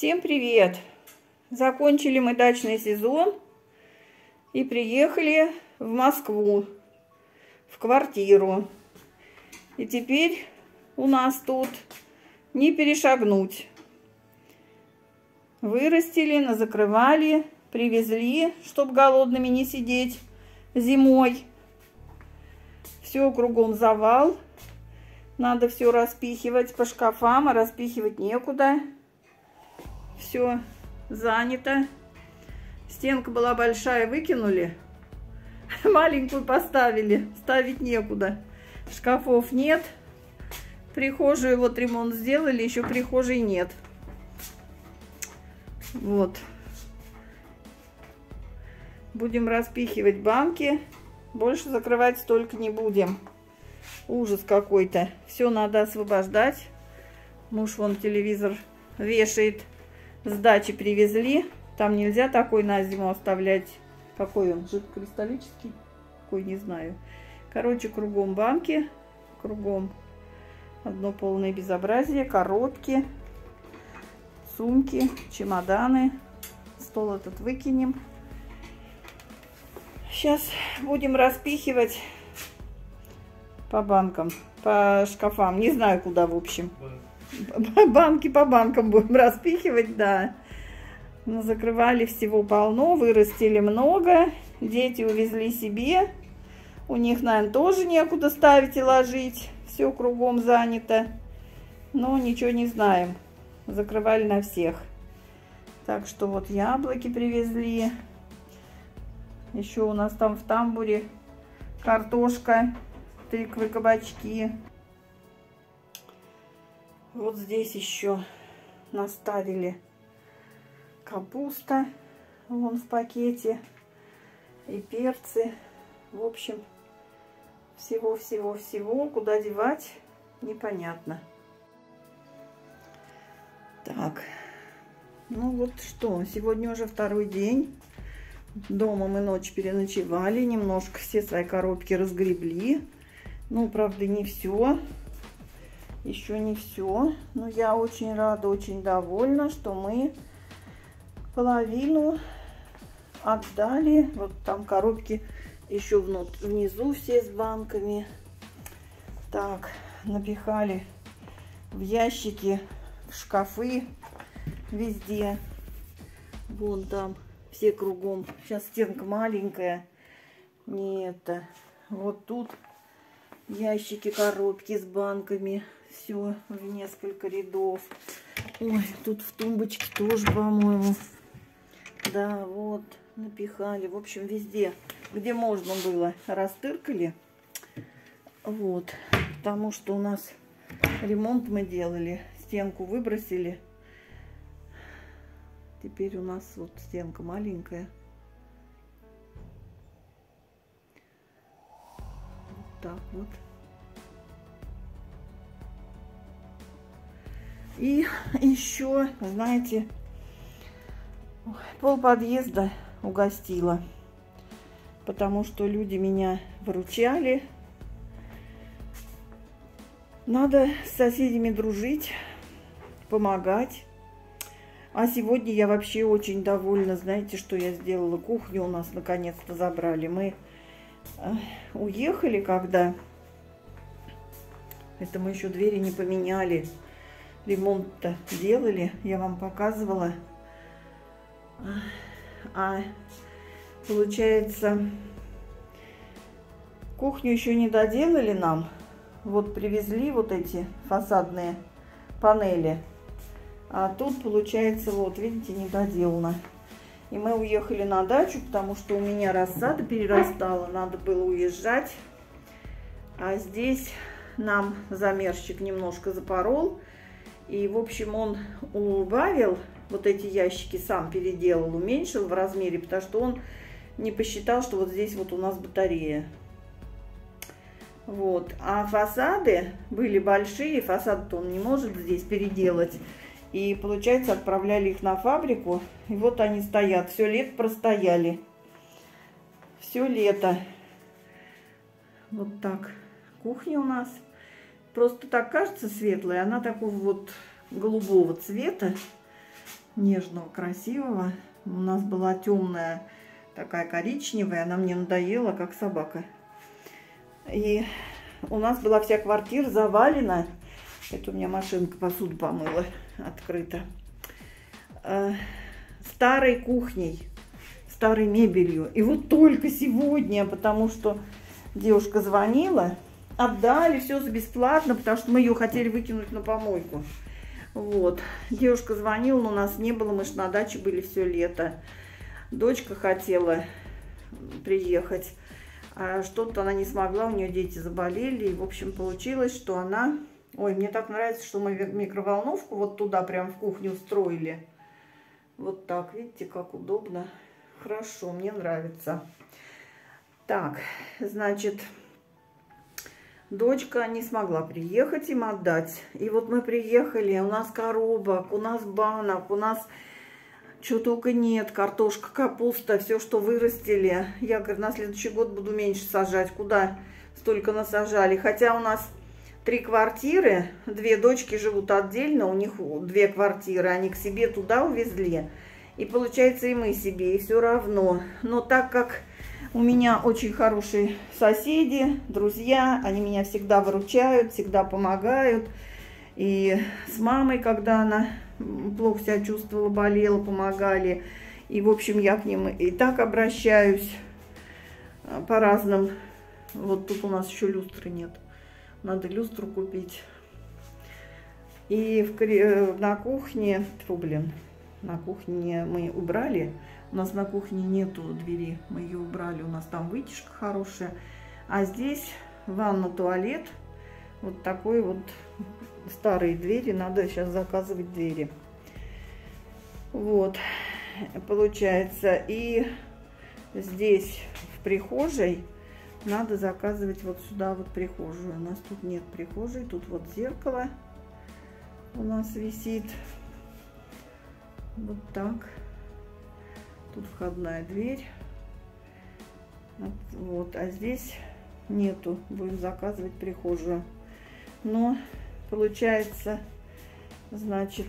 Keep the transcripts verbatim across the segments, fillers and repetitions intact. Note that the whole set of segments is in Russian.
Всем привет! Закончили мы дачный сезон и приехали в Москву, в квартиру. И теперь у нас тут не перешагнуть. Вырастили, назакрывали, привезли, чтобы голодными не сидеть зимой. Все кругом завал. Надо все распихивать по шкафам, а распихивать некуда. Все занято. Стенка была большая, выкинули. Маленькую поставили. Ставить некуда. Шкафов нет. Прихожую вот ремонт сделали, еще прихожей нет. Вот. Будем распихивать банки. Больше закрывать столько не будем. Ужас какой-то. Все надо освобождать. Муж вон телевизор вешает. С дачи привезли. Там нельзя такой на зиму оставлять. Какой он? Жидкокристаллический? Какой, не знаю. Короче, кругом банки. Кругом одно полное безобразие. Коробки, сумки, чемоданы. Стол этот выкинем. Сейчас будем распихивать по банкам, по шкафам. Не знаю, куда, в общем. Банки по банкам будем распихивать, да. Но закрывали всего полно, вырастили много. Дети увезли себе. У них, наверное, тоже некуда ставить и ложить. Все кругом занято. Но ничего не знаем. Закрывали на всех. Так что вот яблоки привезли. Еще у нас там в тамбуре картошка, тыквы, кабачки. Вот здесь еще наставили капуста, вон в пакете, и перцы. В общем, всего-всего-всего. Куда девать, непонятно. Так, ну вот что, сегодня уже второй день. Дома мы ночь переночевали, немножко все свои коробки разгребли. Ну, правда, не все. Еще не все. Но я очень рада, очень довольна, что мы половину отдали. Вот там коробки еще внизу все с банками. Так, напихали в ящики, в шкафы, везде. Вон там. Все кругом. Сейчас стенка маленькая. Не это. Вот тут ящики, коробки с банками. Все в несколько рядов. Ой, тут в тумбочке тоже, по-моему. Да, вот. Напихали. В общем, везде, где можно было, растыркали. Вот. Потому что у нас ремонт мы делали. Стенку выбросили. Теперь у нас вот стенка маленькая. Вот так вот. И еще, знаете, пол подъезда угостила. Потому что люди меня выручали. Надо с соседями дружить, помогать. А сегодня я вообще очень довольна. Знаете, что я сделала? Кухню у нас наконец-то забрали. Мы уехали, когда... Это мы еще двери не поменяли. Ремонт-то делали. Я вам показывала. А получается, кухню еще не доделали нам. Вот привезли вот эти фасадные панели. А тут, получается, вот, видите, недоделано. И мы уехали на дачу, потому что у меня рассада перерастала, надо было уезжать. А здесь нам замерщик немножко запорол. И, в общем, он убавил вот эти ящики, сам переделал, уменьшил в размере, потому что он не посчитал, что вот здесь вот у нас батарея. Вот. А фасады были большие, фасад-то он не может здесь переделать. И, получается, отправляли их на фабрику. И вот они стоят. Все лето простояли. Все лето. Вот так. Кухня у нас. Просто так кажется светлая. Она такого вот голубого цвета. нежного, красивого. У нас была темная, такая коричневая, она мне надоела, как собака. И у нас была вся квартира завалена. Это у меня машинка посуду помыла открыто. Старой кухней, старой мебелью. И вот только сегодня, потому что девушка звонила, отдали все за бесплатно, потому что мы ее хотели выкинуть на помойку. Вот. Девушка звонила, но у нас не было, мы же на даче были все лето. Дочка хотела приехать, а что-то она не смогла, у нее дети заболели. И, в общем, получилось, что она... Ой, мне так нравится, что мы микроволновку вот туда прям в кухню устроили. Вот так, видите, как удобно. Хорошо, мне нравится. Так, значит... Дочка не смогла приехать, им отдать. И вот мы приехали, у нас коробок, у нас банок, у нас чего только нет. Картошка, капуста, все, что вырастили. Я, говорю, на следующий год буду меньше сажать. Куда столько насажали? Хотя у нас три квартиры, две дочки живут отдельно, у них две квартиры. Они к себе туда увезли. И получается и мы себе, и все равно. Но так как... У меня очень хорошие соседи, друзья, они меня всегда выручают, всегда помогают. И с мамой, когда она плохо себя чувствовала, болела, помогали. И, в общем, я к ним и так обращаюсь по разным. Вот тут у нас еще люстры нет, надо люстру купить. И в, на кухне, фу, блин, на кухне мы убрали. У нас на кухне нету двери, мы ее убрали, у нас там вытяжка хорошая. А здесь ванна, туалет, вот такой вот, старые двери, надо сейчас заказывать двери. Вот, получается, и здесь в прихожей надо заказывать вот сюда вот прихожую. У нас тут нет прихожей, тут вот зеркало у нас висит, вот так. Тут входная дверь. Вот, а здесь нету. Будем заказывать прихожую. Но получается, значит,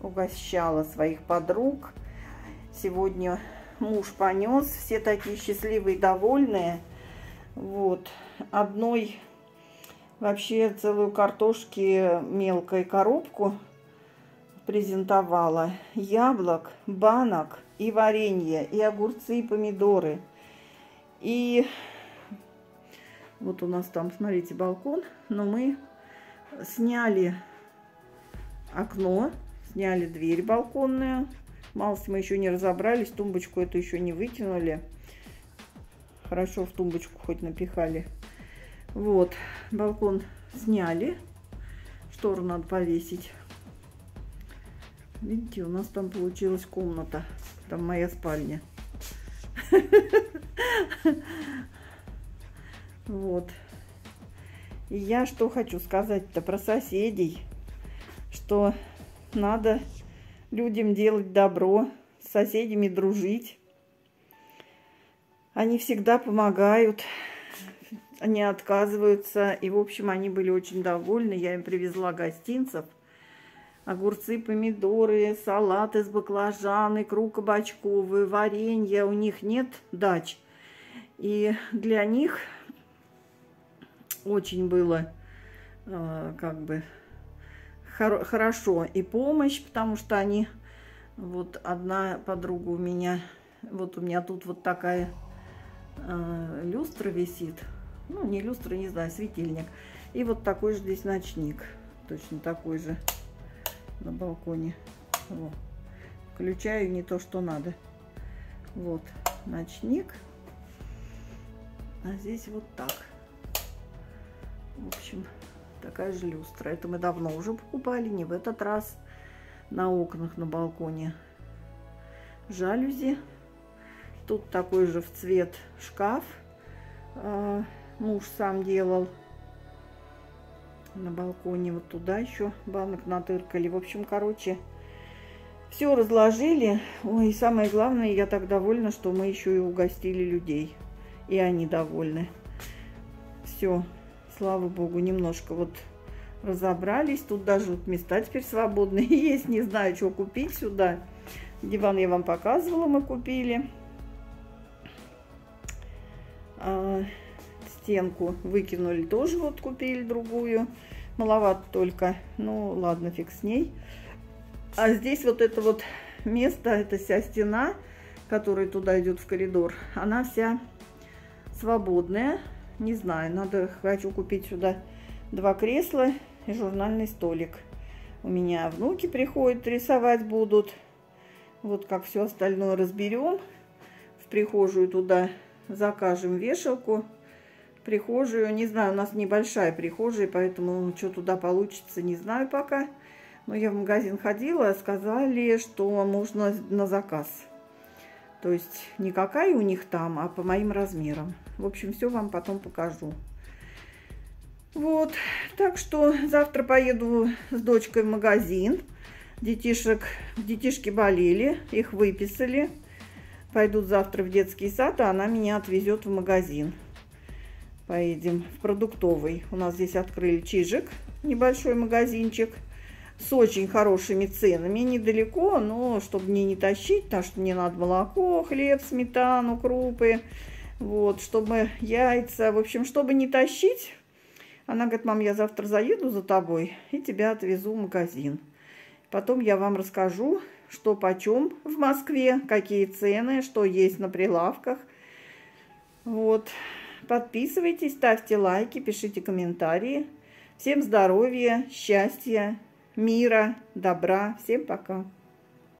угощала своих подруг. Сегодня муж понес. Все такие счастливые, довольные. Вот. Одной вообще целую картошки мелкой коробку презентовала, яблок, банок, и варенье, и огурцы, и помидоры. И вот у нас там, смотрите, балкон, но мы сняли окно, сняли дверь балконную. Малость мы еще не разобрались, тумбочку эту еще не выкинули. Хорошо, в тумбочку хоть напихали. Вот, балкон сняли, штору надо повесить. Видите, у нас там получилась комната. Там моя спальня. Вот. И я что хочу сказать-то про соседей. Что надо людям делать добро, с соседями дружить. Они всегда помогают, они отказываются. И, в общем, они были очень довольны. Я им привезла гостинцев. Огурцы, помидоры, салат из баклажан, икру кабачковую, варенье. У них нет дач. И для них очень было э, как бы хор хорошо. И помощь, потому что они... Вот одна подруга у меня... Вот у меня тут вот такая э, люстра висит. Ну, не люстра, не знаю, светильник. И вот такой же здесь ночник. Точно такой же. На балконе. О, включаю не то, что надо. Вот ночник. А здесь вот так. В общем, такая же люстра. Это мы давно уже покупали, не в этот раз. На окнах, на балконе жалюзи. Тут такой же в цвет шкаф. Муж сам делал. На балконе вот туда еще банок натыркали. В общем, короче, все разложили. Ой, и самое главное, я так довольна, что мы еще и угостили людей. И они довольны. Все, слава богу, немножко вот разобрались. Тут даже вот места теперь свободные есть. Не знаю, что купить сюда. Диван я вам показывала, мы купили. А, стенку выкинули тоже, вот купили другую. Маловато только. Ну ладно, фиг с ней. А здесь вот это вот место, это вся стена, которая туда идет в коридор, она вся свободная. Не знаю, надо, хочу купить сюда два кресла и журнальный столик. У меня внуки приходят, рисовать будут. Вот как все остальное разберем. В прихожую туда закажем вешалку. Прихожую, не знаю, у нас небольшая прихожая, поэтому что туда получится, не знаю пока. Но я в магазин ходила, сказали, что можно на заказ. То есть не какая у них там, а по моим размерам. В общем, все вам потом покажу. Вот, так что завтра поеду с дочкой в магазин. Детишек, детишки болели, их выписали. Пойдут завтра в детский сад, а она меня отвезет в магазин. Поедем в продуктовый. У нас здесь открыли Чижик, небольшой магазинчик. С очень хорошими ценами, недалеко, но чтобы мне не тащить, потому что мне надо молоко, хлеб, сметану, крупы, вот, чтобы яйца, в общем, чтобы не тащить. Она говорит: мам, я завтра заеду за тобой и тебя отвезу в магазин. Потом я вам расскажу, что почем в Москве, какие цены, что есть на прилавках. Вот, подписывайтесь, ставьте лайки, пишите комментарии. Всем здоровья, счастья, мира, добра. Всем пока.